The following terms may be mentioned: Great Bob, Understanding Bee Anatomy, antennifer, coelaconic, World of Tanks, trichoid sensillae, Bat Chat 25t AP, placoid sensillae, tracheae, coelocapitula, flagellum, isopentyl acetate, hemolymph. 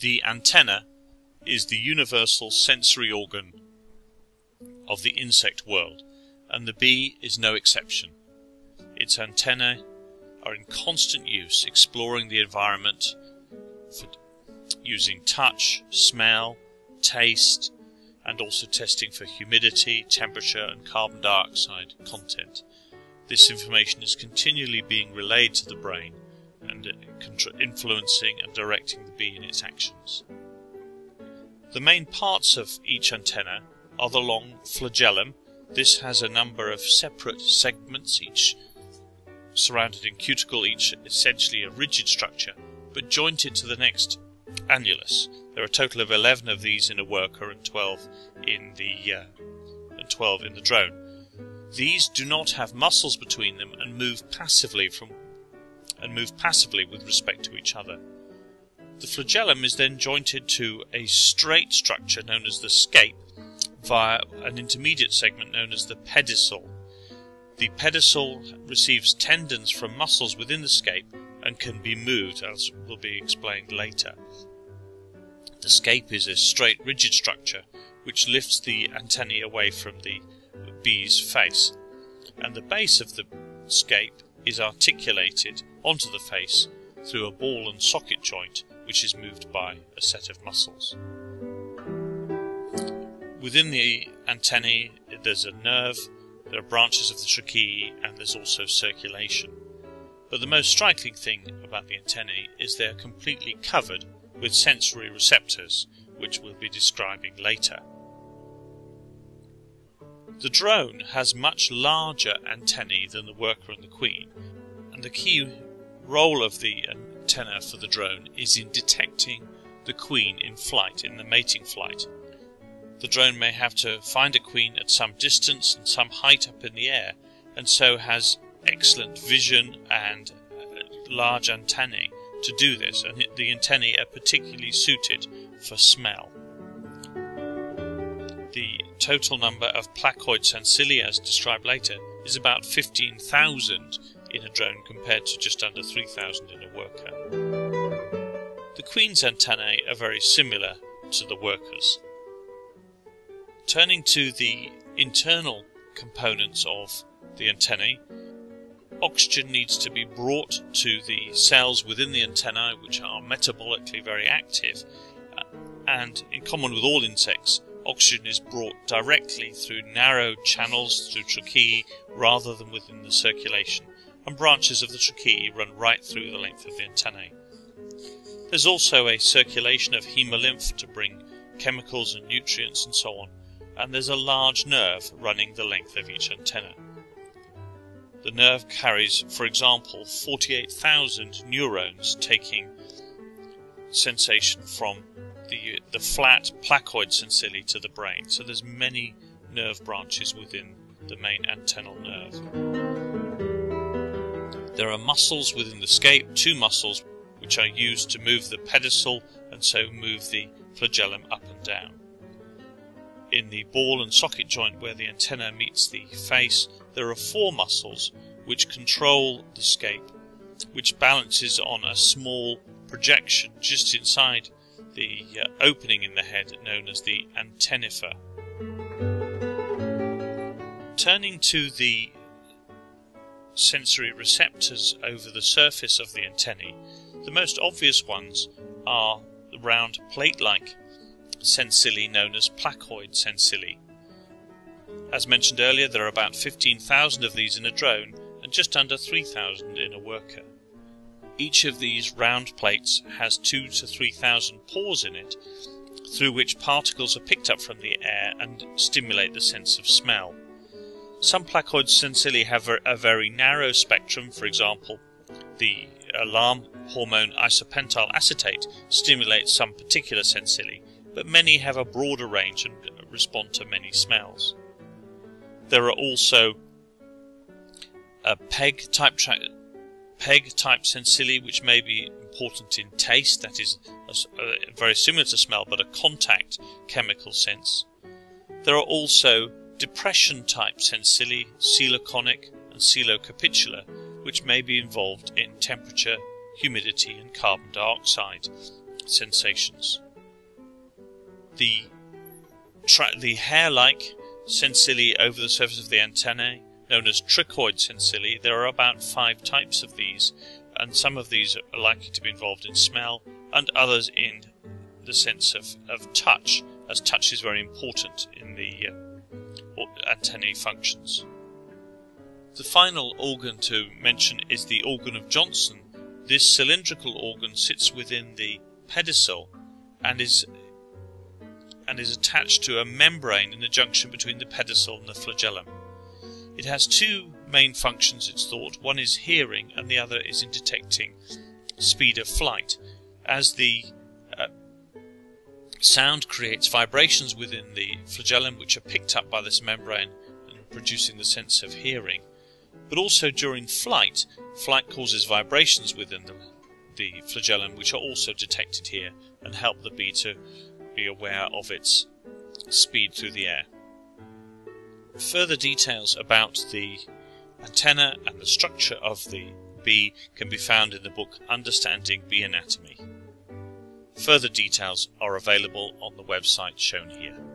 The antenna is the universal sensory organ of the insect world, and the bee is no exception. Its antennae are in constant use, exploring the environment using touch, smell, taste, and also testing for humidity, temperature, and carbon dioxide content. This information is continually being relayed to the brain and influencing and directing the bee in its actions. The main parts of each antenna are the long flagellum. This has a number of separate segments, each surrounded in cuticle, each essentially a rigid structure, but jointed to the next annulus. There are a total of 11 of these in a worker and 12 in the drone. These do not have muscles between them and move passively with respect to each other. The flagellum is then jointed to a straight structure known as the scape via an intermediate segment known as the pedicel. The pedicel receives tendons from muscles within the scape and can be moved, as will be explained later. The scape is a straight, rigid structure which lifts the antennae away from the bee's face, and the base of the scape is articulated onto the face through a ball and socket joint which is moved by a set of muscles. Within the antennae there's a nerve, there are branches of the tracheae, and there's also circulation. But the most striking thing about the antennae is they are completely covered with sensory receptors, which we'll be describing later. The drone has much larger antennae than the worker and the queen, and the key role of the antenna for the drone is in detecting the queen in flight, in the mating flight. The drone may have to find a queen at some distance and some height up in the air, and so has excellent vision and large antennae to do this, and the antennae are particularly suited for smell. The total number of placoid sensilla, as described later, is about 15,000 in a drone compared to just under 3,000 in a worker. The queen's antennae are very similar to the worker's. Turning to the internal components of the antennae, oxygen needs to be brought to the cells within the antennae, which are metabolically very active, and in common with all insects, oxygen is brought directly through narrow channels through tracheae rather than within the circulation, and branches of the tracheae run right through the length of the antennae. There's also a circulation of hemolymph to bring chemicals and nutrients and so on, and there's a large nerve running the length of each antenna. The nerve carries, for example, 48,000 neurons taking sensation from the flat placoid sensilla to the brain. So there's many nerve branches within the main antennal nerve. There are muscles within the scape, two muscles which are used to move the pedicel and so move the flagellum up and down. In the ball and socket joint where the antenna meets the face, there are four muscles which control the scape, which balances on a small projection just inside the opening in the head known as the antennifer. Turning to the sensory receptors over the surface of the antennae, the most obvious ones are the round plate-like sensillae known as placoid sensillae. As mentioned earlier, there are about 15,000 of these in a drone and just under 3,000 in a worker. Each of these round plates has 2,000 to 3,000 pores in it, through which particles are picked up from the air and stimulate the sense of smell. Some placoid sensillae have a very narrow spectrum. For example, the alarm hormone isopentyl acetate stimulates some particular sensillae, but many have a broader range and respond to many smells. There are also peg type sensillae which may be important in taste, that is very similar to smell but a contact chemical sense. There are also depression type sensillae, coelaconic and coelocapitula, which may be involved in temperature, humidity and carbon dioxide. sensations. The hair-like sensillae over the surface of the antennae, known as trichoid sensillae, there are about 5 types of these, and some of these are likely to be involved in smell, and others in the sense of touch, as touch is very important in the antennae functions. The final organ to mention is the organ of Johnston. This cylindrical organ sits within the pedicel and is attached to a membrane in the junction between the pedicel and the flagellum. It has 2 main functions, it's thought. One is hearing and the other is in detecting speed of flight. As the sound creates vibrations within the flagellum which are picked up by this membrane and producing the sense of hearing. But also during flight, flight causes vibrations within the flagellum which are also detected here and help the bee to be aware of its speed through the air. Further details about the antenna and the structure of the bee can be found in the book Understanding Bee Anatomy. Further details are available on the website shown here.